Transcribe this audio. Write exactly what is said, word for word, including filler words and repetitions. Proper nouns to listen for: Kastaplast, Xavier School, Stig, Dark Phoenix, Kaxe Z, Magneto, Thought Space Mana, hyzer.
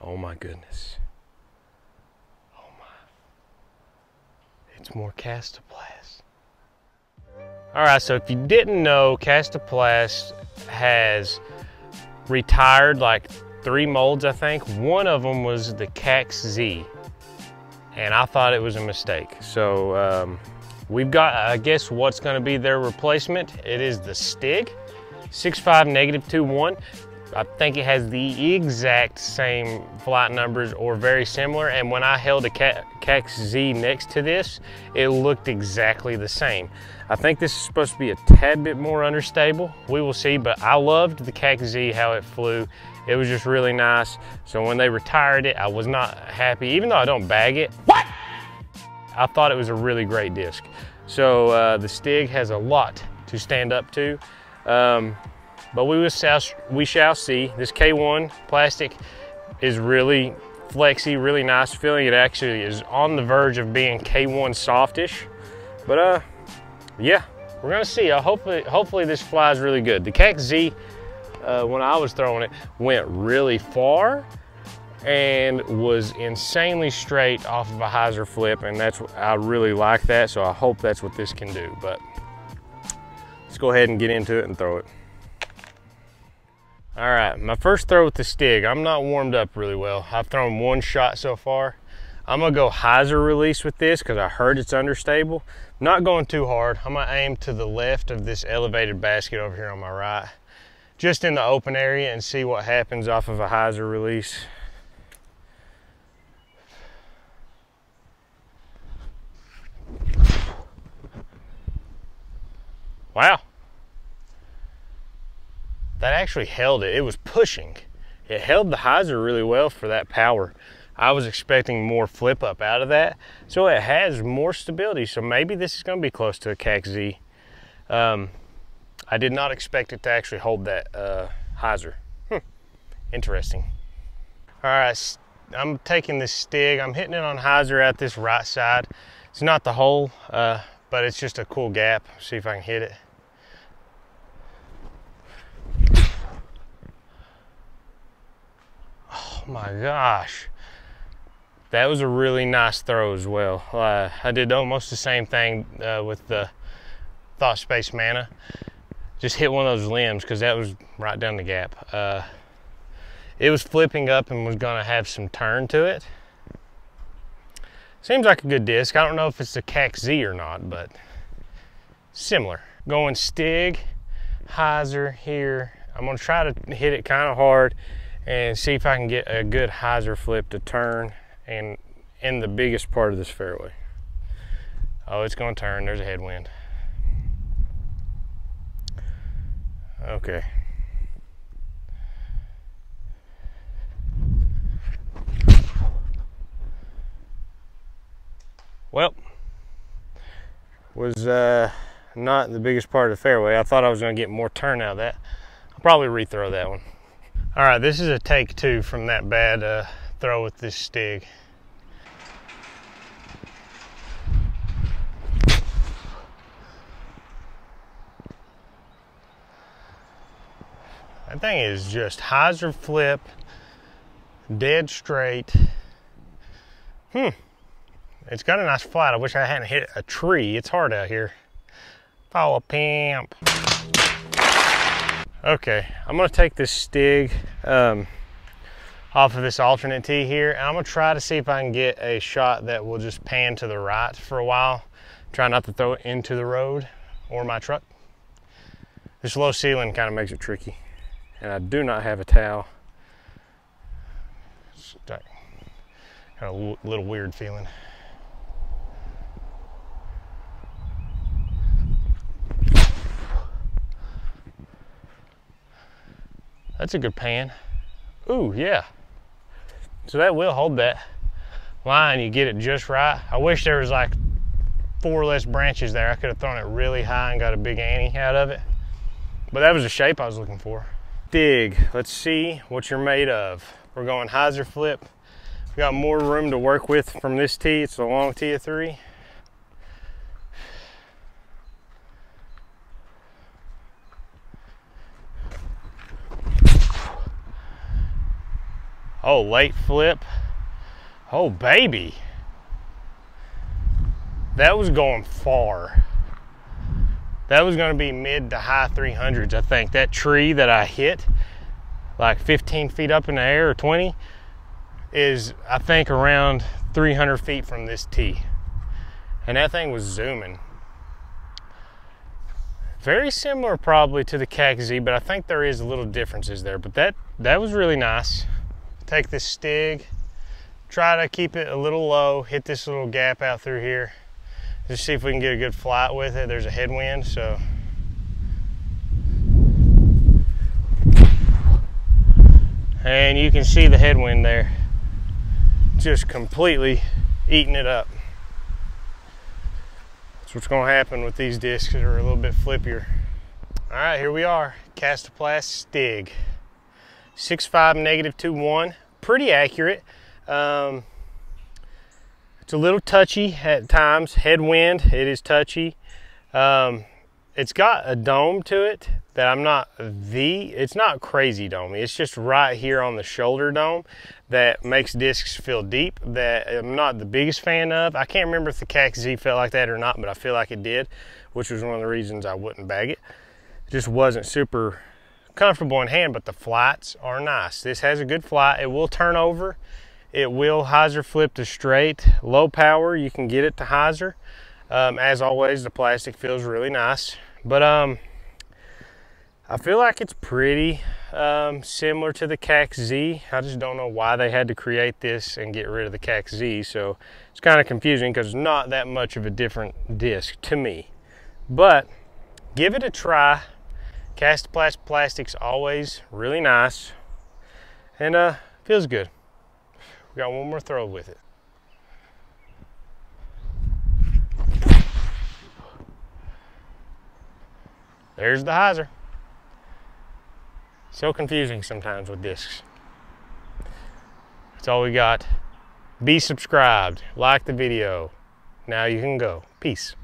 Oh my goodness. Oh my. It's more Kastaplast. All right, so if you didn't know, Kastaplast has retired like three molds, I think. One of them was the Kaxe Z, and I thought it was a mistake. So um, we've got, I guess, what's gonna be their replacement. It is the Stig, six five negative two one. I think it has the exact same flight numbers or very similar, and when I held a Kaxe Z next to this, it looked exactly the same. I think this is supposed to be a tad bit more understable. We will see, but I loved the Kaxe Z, how it flew. It was just really nice. So when they retired it, I was not happy, even though I don't bag it. What? I thought it was a really great disc. So uh, the Stig has a lot to stand up to. Um, But we, will, we shall see. This K one plastic is really flexy, really nice feeling. It actually is on the verge of being K one softish. But uh, yeah, we're gonna see. Uh, hopefully, hopefully this flies really good. The Kaxe Z, uh, when I was throwing it, went really far and was insanely straight off of a hyzer flip, and that's what I really like that. So I hope that's what this can do. But let's go ahead and get into it and throw it. All right, my first throw with the Stig. I'm not warmed up really well. I've thrown one shot so far. I'm gonna go hyzer release with this because I heard it's understable. I'm not going too hard. I'm gonna aim to the left of this elevated basket over here on my right, just in the open area, and see what happens off of a hyzer release. Wow. That actually held it. It was pushing. It held the hyzer really well for that power. I was expecting more flip up out of that. So it has more stability. So maybe this is gonna be close to a Kaxe Z. Um, I did not expect it to actually hold that uh, hyzer. Hmm. Interesting. All right, I'm taking this Stig. I'm hitting it on hyzer out this right side. It's not the hole, uh, but it's just a cool gap. See if I can hit it. My gosh, that was a really nice throw as well. Uh, I did almost the same thing uh, with the Thought Space Mana. Just hit one of those limbs because that was right down the gap. Uh, it was flipping up and was gonna have some turn to it. Seems like a good disc. I don't know if it's the Kaxe Z or not, but similar. Going Stig, hyzer here. I'm gonna try to hit it kind of hard and see if I can get a good hyzer flip to turn and in the biggest part of this fairway. Oh, it's gonna turn, there's a headwind. Okay. Well, was uh, not the biggest part of the fairway. I thought I was gonna get more turn out of that. I'll probably re-throw that one. All right, this is a take two from that bad uh, throw with this Stig. That thing is just hyzer flip, dead straight. Hmm, it's got a nice flight. I wish I hadn't hit a tree. It's hard out here. Follow a pimp. Okay, I'm gonna take this Stig um, off of this alternate tee here, and I'm gonna try to see if I can get a shot that will just pan to the right for a while. Try not to throw it into the road or my truck. This low ceiling kind of makes it tricky, and I do not have a towel. It's got a little weird feeling. That's a good pan. Ooh, yeah. So that will hold that line. You get it just right. I wish there was like four less branches there. I could have thrown it really high and got a big ante out of it. But that was the shape I was looking for. Dig, let's see what you're made of. We're going hyzer flip. We got more room to work with from this tee. It's a long tee of three. Oh, late flip. Oh, baby. That was going far. That was going to be mid to high three hundreds, I think. That tree that I hit, like fifteen feet up in the air or twenty, is, I think, around three hundred feet from this tee. And that thing was zooming. Very similar probably to the Kaxe Z, but I think there is little differences there. But that, that was really nice. Take this Stig, try to keep it a little low, hit this little gap out through here. Just see if we can get a good flight with it. There's a headwind, so. And you can see the headwind there. Just completely eating it up. That's what's gonna happen with these discs that are a little bit flippier. All right, here we are, Kastaplast Stig. six five negative two one, pretty accurate. Um, it's a little touchy at times, headwind, it is touchy. Um, it's got a dome to it that I'm not the, it's not crazy domey, it's just right here on the shoulder dome that makes discs feel deep, that I'm not the biggest fan of. I can't remember if the Kaxe Z felt like that or not, but I feel like it did, which was one of the reasons I wouldn't bag it. It just wasn't super comfortable in hand, but the flights are nice. This has a good flight, it will turn over. It will hyzer flip to straight, low power, you can get it to hyzer. Um, as always, the plastic feels really nice. But um, I feel like it's pretty um, similar to the Kaxe Z. I just don't know why they had to create this and get rid of the Kaxe Z. So it's kind of confusing because it's not that much of a different disc to me. But give it a try. Kastaplast plastic's always really nice and uh, feels good. We got one more throw with it. There's the hyzer. So confusing sometimes with discs. That's all we got. Be subscribed, like the video. Now you can go. Peace.